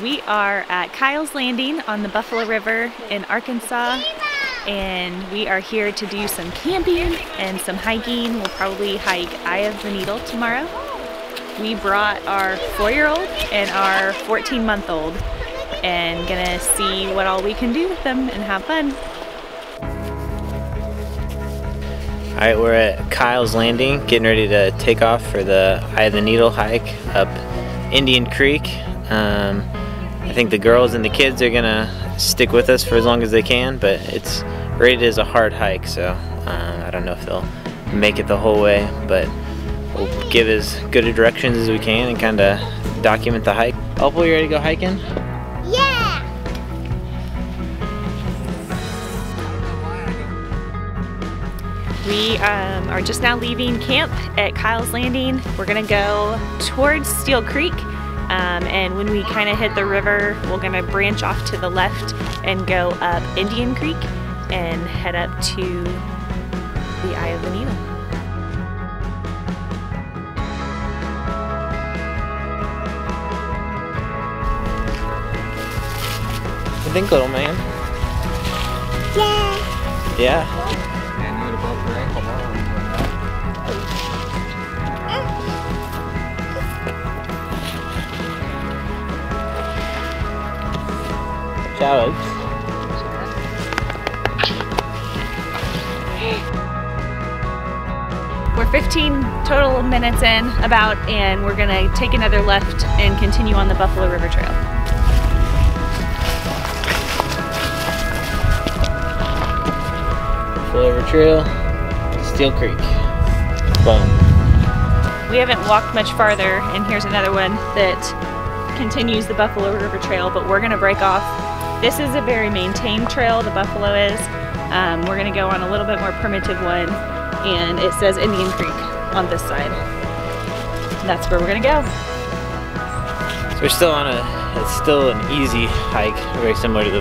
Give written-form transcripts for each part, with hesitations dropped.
We are at Kyle's Landing on the Buffalo River in Arkansas, and we are here to do some camping and some hiking. We'll probably hike Eye of the Needle tomorrow. We brought our 4-year-old and our 14-month-old and gonna see what all we can do with them and have fun. All right, we're at Kyle's Landing, getting ready to take off for the Eye of the Needle hike up Indian Creek. I think the girls and the kids are gonna stick with us for as long as they can, but it's rated as a hard hike, so I don't know if they'll make it the whole way, but we'll give as good a directions as we can and kind of document the hike. Opal, you ready to go hiking? We are just now leaving camp at Kyle's Landing. We're gonna go towards Steel Creek, and when we kind of hit the river, we're gonna branch off to the left and go up Indian Creek and head up to the Eye of the Needle. What do you think, little man? Yeah. Yeah. Alex. We're 15 total minutes in about, and we're gonna take another left and continue on the Buffalo River Trail. Buffalo River Trail, Steel Creek. Boom. We haven't walked much farther, and here's another one that continues the Buffalo River Trail, but we're gonna break off. This is a very maintained trail, the Buffalo is. We're gonna go on a little bit more primitive one, and it says Indian Creek on this side. That's where we're gonna go. So we're still on it's still an easy hike, very similar to the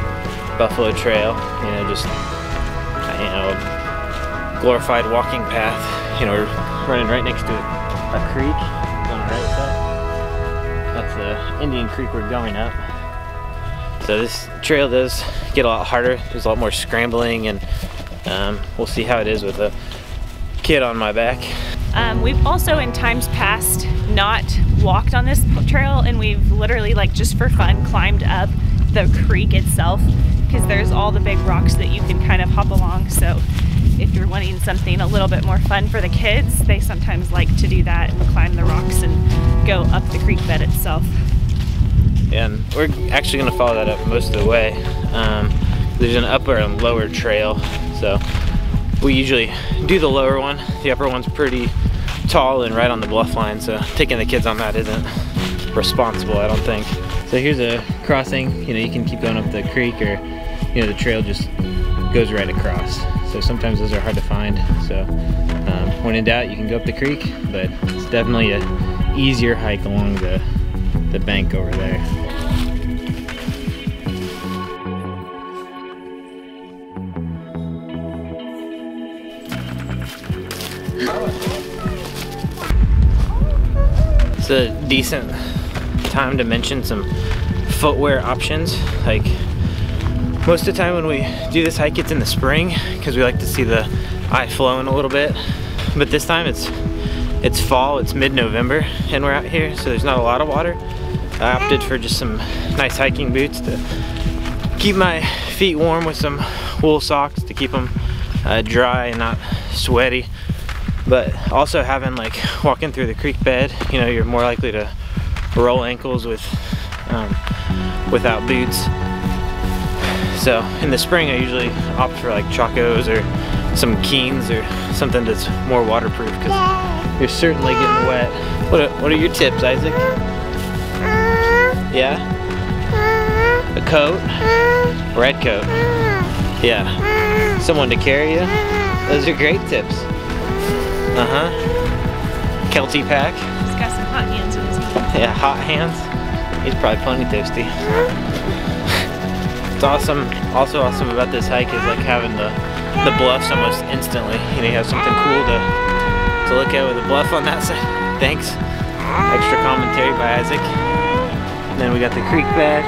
Buffalo Trail. You know, just, glorified walking path. You know, we're running right next to a creek, going right side. That's the Indian Creek we're going up. So this trail does get a lot harder. There's a lot more scrambling, and we'll see how it is with a kid on my back. We've also in times past not walked on this trail, and we've literally, like, just for fun, climbed up the creek itself, because there's all the big rocks that you can kind of hop along. So if you're wanting something a little bit more fun for the kids, they sometimes like to do that and climb the rocks and go up the creek bed itself. And we're actually going to follow that up most of the way. There's an upper and lower trail, so we usually do the lower one. The upper one's pretty tall and right on the bluff line, so taking the kids on that isn't responsible, I don't think. So here's a crossing. You know, you can keep going up the creek, or the trail just goes right across. So sometimes those are hard to find. So when in doubt, you can go up the creek, but it's definitely an easier hike along the bank over there. It's a decent time to mention some footwear options. Like, most of the time when we do this hike, it's in the spring, because we like to see the eye flowing a little bit. But this time it's fall, it's mid-November, and we're out here, so there's not a lot of water. I opted for just some nice hiking boots to keep my feet warm, with some wool socks to keep them dry and not sweaty. But also having, like, walking through the creek bed, you're more likely to roll ankles with without boots. So in the spring I usually opt for, like, Chacos or some Keens or something that's more waterproof, because you're certainly getting wet. What are your tips, Isaac? Yeah? A coat? Red coat? Yeah. Someone to carry you? Those are great tips. Uh-huh. Kelty pack? He's got some hot hands in his hand. Yeah, hot hands. He's probably plenty thirsty. It's awesome. Also awesome about this hike is, like, having the bluffs almost instantly. You have something cool to look at with a bluff on that side. Thanks. Extra commentary by Isaac. and then we got the creek back,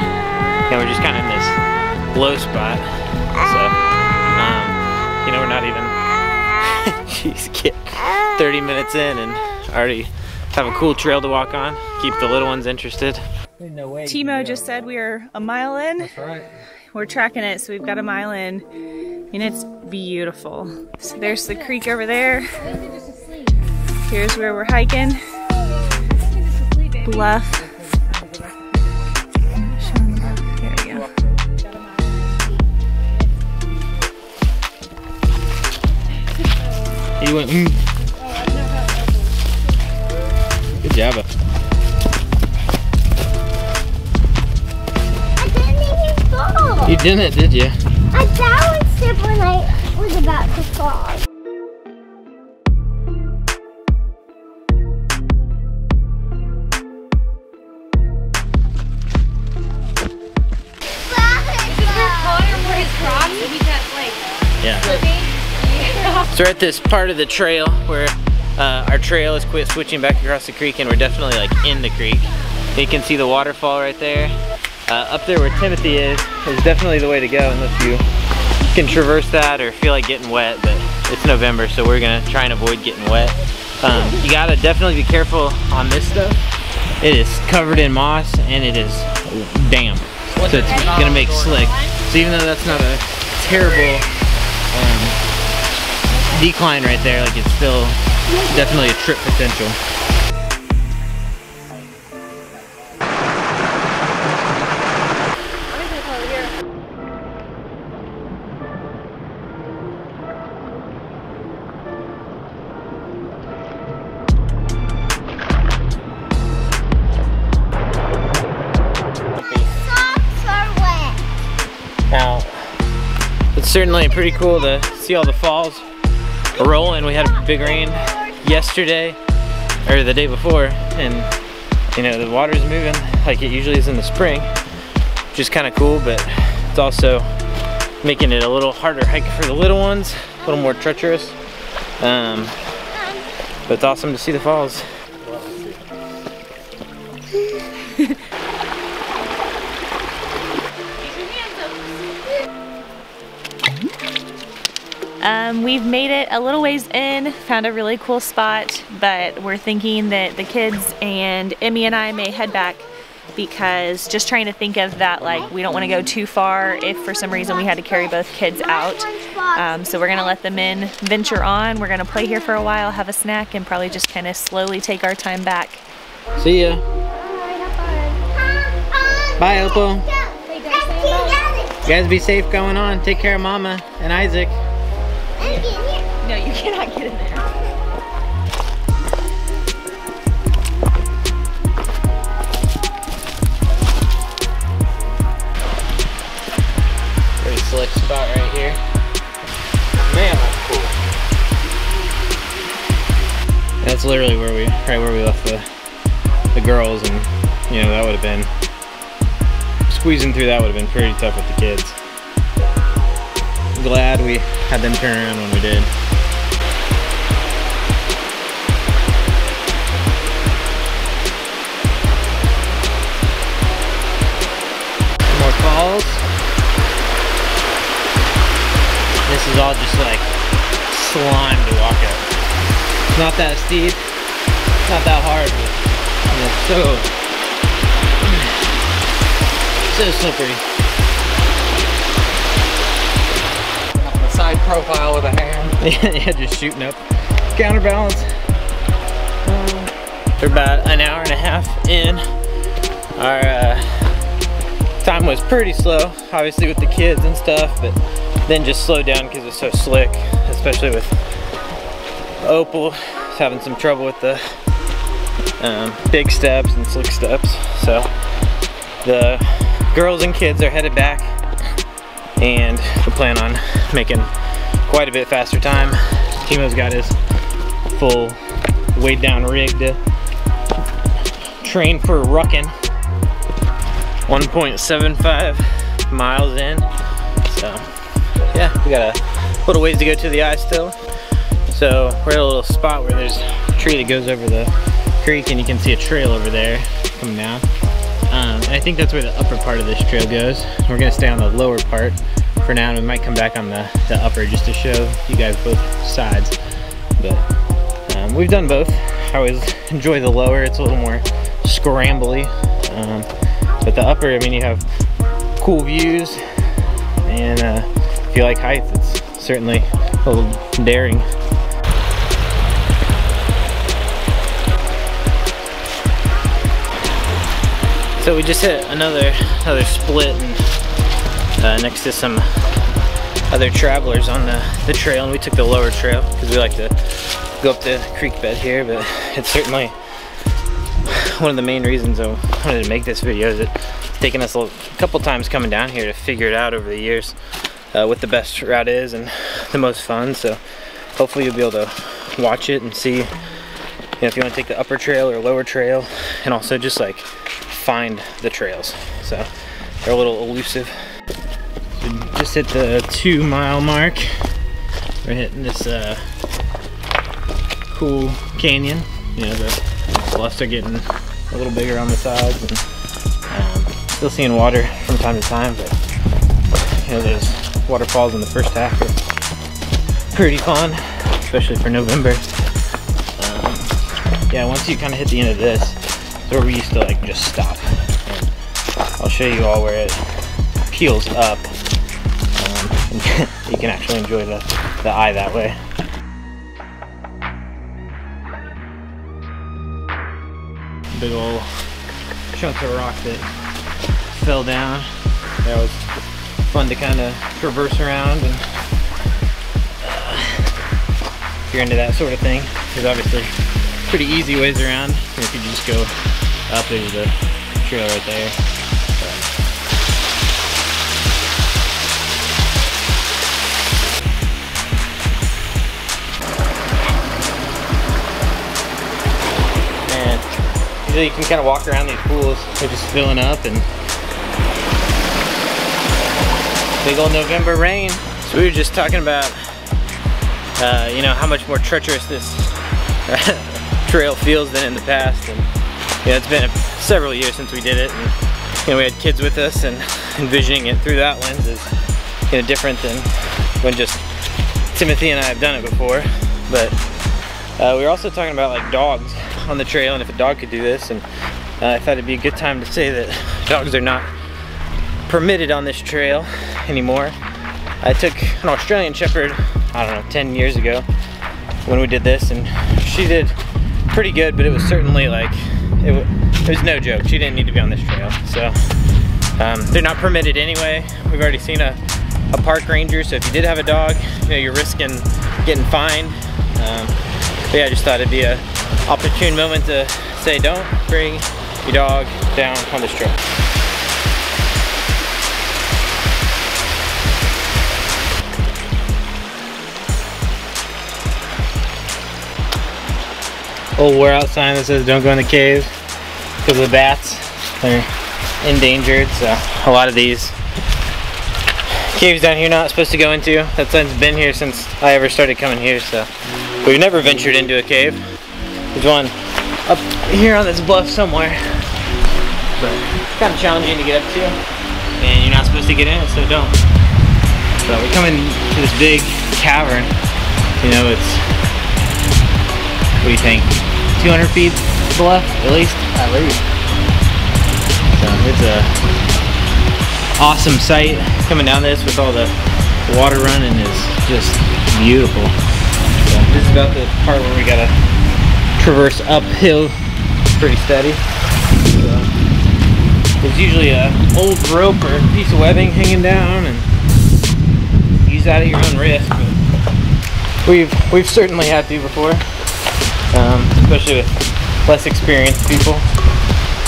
and we're just kind of in this low spot. So, you know, we're not even, jeez, get 30 minutes in and already have a cool trail to walk on, keep the little ones interested. No way. Timo just said we are a mile in. That's right. We're tracking it, so we've got a mile in, and it's beautiful. So there's the creek over there. Here's where we're hiking. Bluff. There we go. You went, mm. Good job. You didn't, did you? I balanced it when I was about to fall. Yeah. So we're at this part of the trail where our trail is quit switching back across the creek, and we're definitely like in the creek. You can see the waterfall right there. Up there where Timothy is definitely the way to go unless you can traverse that or feel like getting wet, but it's November, so we're gonna try and avoid getting wet. You gotta definitely be careful on this stuff. It is covered in moss and it is damp, so it's gonna make slick. So even though that's not a terrible decline right there, like it's still definitely a trip potential. Certainly pretty cool to see all the falls rolling. We had a big rain yesterday, or the day before, and you know, the water's moving like it usually is in the spring, which is kind of cool, but it's also making it a little harder hike for the little ones, a little more treacherous, but it's awesome to see the falls. We've made it a little ways in, found a really cool spot, but we're thinking that the kids and Emmy and I may head back, because just trying to think of that, like, we don't want to go too far if for some reason we had to carry both kids out. So we're going to let them in, venture on. We're going to play here for a while, have a snack, and probably just kind of slowly take our time back. See ya. Bye, Opal. You guys be safe going on. Take care of Mama and Isaac. No, you cannot get in there. Pretty slick spot right here. Man, that's cool. That's literally where we, right where we left the girls, and you know, that would have been, squeezing through that would have been pretty tough with the kids. I'm glad we had them turn around when we did. Falls. This is all just like slime to walk up. It's not that steep, it's not that hard, but it's so slippery. On the side profile with a hand. Yeah, just shooting up. Counterbalance. We're about an hour and a half in. Our time was pretty slow, obviously with the kids and stuff, but then just slowed down because it's so slick, especially with Opal having some trouble with the big steps and slick steps. So the girls and kids are headed back, and we plan on making quite a bit faster time. Timo's got his full weighed down rig to train for rucking. 1.75 miles in, so yeah, we got a little ways to go to the eye still. So we're at a little spot where there's a tree that goes over the creek, and you can see a trail over there coming down. And I think that's where the upper part of this trail goes. We're gonna stay on the lower part for now, and we might come back on the upper just to show you guys both sides. But we've done both. I always enjoy the lower, it's a little more scrambly. But the upper, I mean, you have cool views, and if you like heights, it's certainly a little daring. So we just hit another split, and next to some other travelers on the trail, and we took the lower trail because we like to go up the creek bed here. But it's certainly one of the main reasons I wanted to make this video is it's taken us a couple times coming down here to figure it out over the years what the best route is and the most fun. So hopefully you'll be able to watch it and see, you know, if you want to take the upper trail or lower trail, and also just like find the trails. So they're a little elusive. So just hit the 2 mile mark. We're hitting this cool canyon. You know, the bluffs are getting a little bigger on the sides, and still seeing water from time to time, but you know, those waterfalls in the first half are pretty fun, especially for November. Yeah, once you kind of hit the end of this, where we used to like just stop. And I'll show you all where it peels up. And you can actually enjoy the eye that way. Big old chunks of rock that fell down. That was fun to kind of traverse around, and if you're into that sort of thing, there's obviously pretty easy ways around. If you just go up, there's a trail right there. And usually you can kind of walk around these pools. They're just filling up, and big old November rain. So we were just talking about, you know, how much more treacherous this trail feels than in the past. And yeah, it's been several years since we did it, and you know, we had kids with us, and envisioning it through that lens is, you know, different than when just Timothy and I have done it before. But we were also talking about like dogs on the trail, and if a dog could do this, and I thought it'd be a good time to say that dogs are not permitted on this trail anymore. I took an Australian Shepherd, I don't know, 10 years ago when we did this, and she did pretty good, but it was certainly like, it was no joke. She didn't need to be on this trail. So they're not permitted anyway. We've already seen a park ranger, so if you did have a dog, you know, you're risking getting fined. But yeah, I just thought it'd be an opportune moment to say don't bring your dog down on this trail. Old wear out sign that says don't go in the cave because of the bats. They're endangered, so a lot of these caves down here not supposed to go into. That sign's been here since I ever started coming here, so we've never ventured into a cave. There's one up here on this bluff somewhere, but it's kind of challenging to get up to, and you're not supposed to get in it, so don't. So we come into this big cavern. You know, it's, what do you think, 200 feet to the left, at least? At least. So it's a awesome sight. Coming down this with all the water running is just beautiful. So this is about the part where we gotta traverse uphill pretty steady. So there's usually a old rope or a piece of webbing hanging down, and use that at your own risk. But we've certainly had to before. Especially with less experienced people.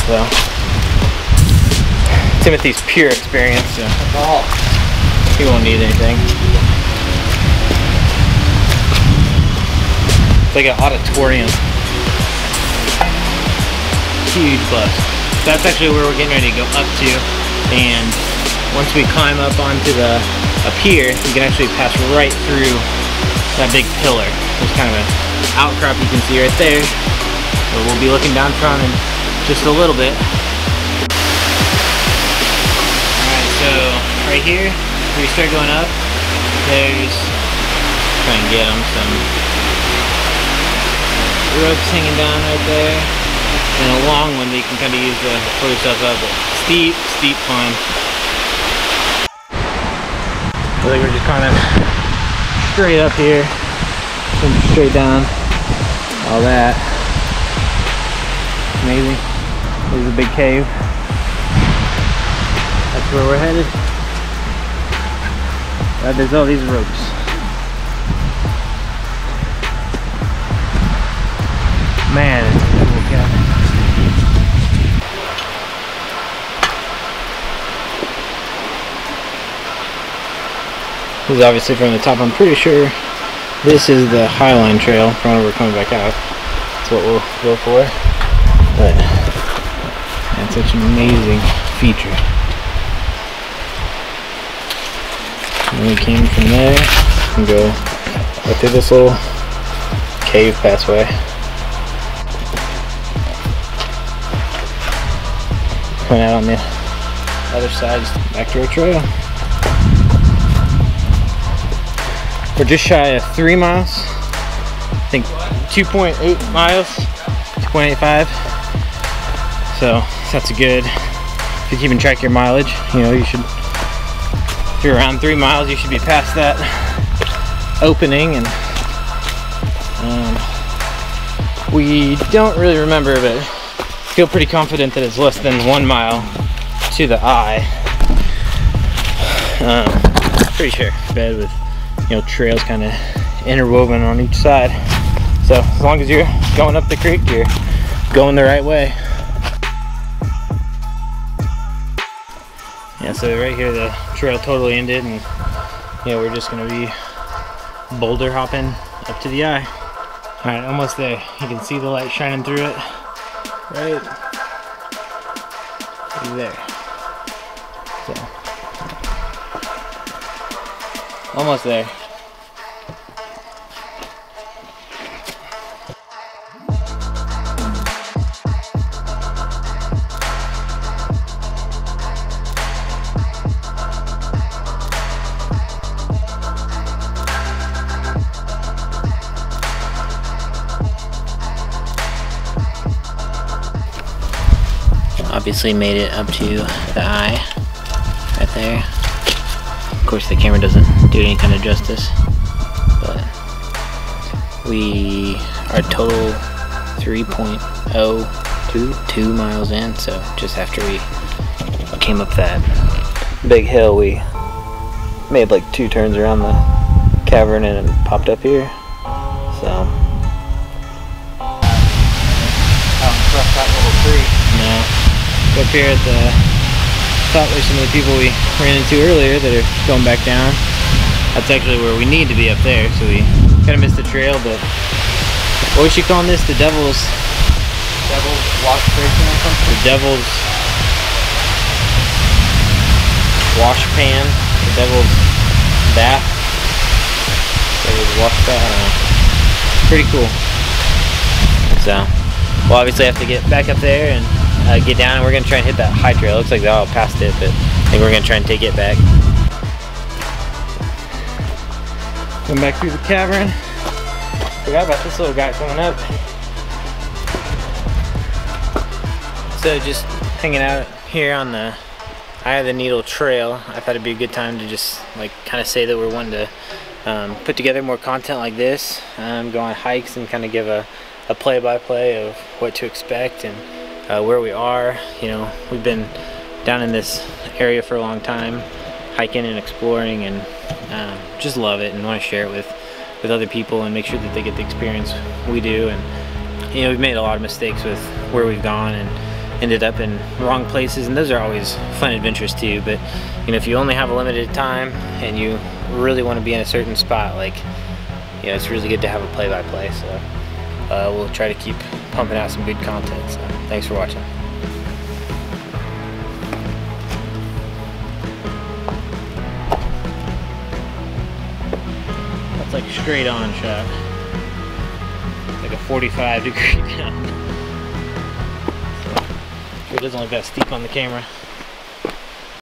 So Timothy's pure experience, so he won't need anything. It's like an auditorium. Huge bus. That's actually where we're getting ready to go up to, and once we climb up onto the up here, you can actually pass right through that big pillar. There's kind of a outcrop you can see right there, but we'll be looking down front in just a little bit. right here, where you start going up, there's, try and get them, some ropes hanging down right there, and a long one that you can kind of use to pull yourself up. Steep, steep climb. I think we're just climbing straight up here, straight down, all that. Amazing. There's a big cave. That's where we're headed. There's all these ropes. Man, it's a cool cabin. This is obviously from the top. I'm pretty sure this is the Highline Trail from when we're coming back out. That's what we'll go for. But that's such an amazing feature. And we came from there and go right through this little cave pathway. Coming out on the other side, just back to our trail. We're just shy of 3 miles. I think 2.8 miles, 2.85. So that's a good, if you're keeping track of your mileage, you know, you should, if you're around 3 miles, you should be past that opening. And we don't really remember, but I feel pretty confident that it's less than 1 mile to the eye. Pretty sure, bed with, you know, trails kind of interwoven on each side. So as long as you're going up the creek, you're going the right way. Yeah, so right here the trail totally ended, and you know, we're just gonna be boulder hopping up to the eye. All right, almost there. You can see the light shining through it. Right there. So. Almost there. Obviously made it up to the eye right there. Of course the camera doesn't do any kind of justice, but we are total 3.022 miles in. So just after we came up that big hill, we made like 2 turns around the cavern and it popped up here. So that little creek. Now up here at the top, there's some of the people we ran into earlier that are going back down. That's actually where we need to be up there, so we kind of missed the trail, but what was she calling this? The Devil's Wash Pan or something? The Devil's Wash Pan, the Devil's Bath, Devil's Wash Pan, I don't know. Pretty cool. So, we'll obviously have to get back up there and get down, and we're gonna try and hit that high trail. It looks like they all passed it, but I think we're gonna try and take it back. Come back through the cavern. Forgot about this little guy coming up. So just hanging out here on the Eye of the Needle trail, I thought it'd be a good time to just like kind of say that we're wanting to put together more content like this, go on hikes and kind of give a play-by-play of what to expect and where we are. You know, we've been down in this area for a long time, hiking and exploring, and just love it and want to share it with other people and make sure that they get the experience we do. And you know, we've made a lot of mistakes with where we've gone and ended up in wrong places, and those are always fun adventures too. But you know, if you only have a limited time and you really want to be in a certain spot, like, you know, it's really good to have a play-by-play. So we'll try to keep pumping out some good content. So thanks for watching. That's like a straight on shot. It's like a 45 degree down. So, sure doesn't look that steep on the camera.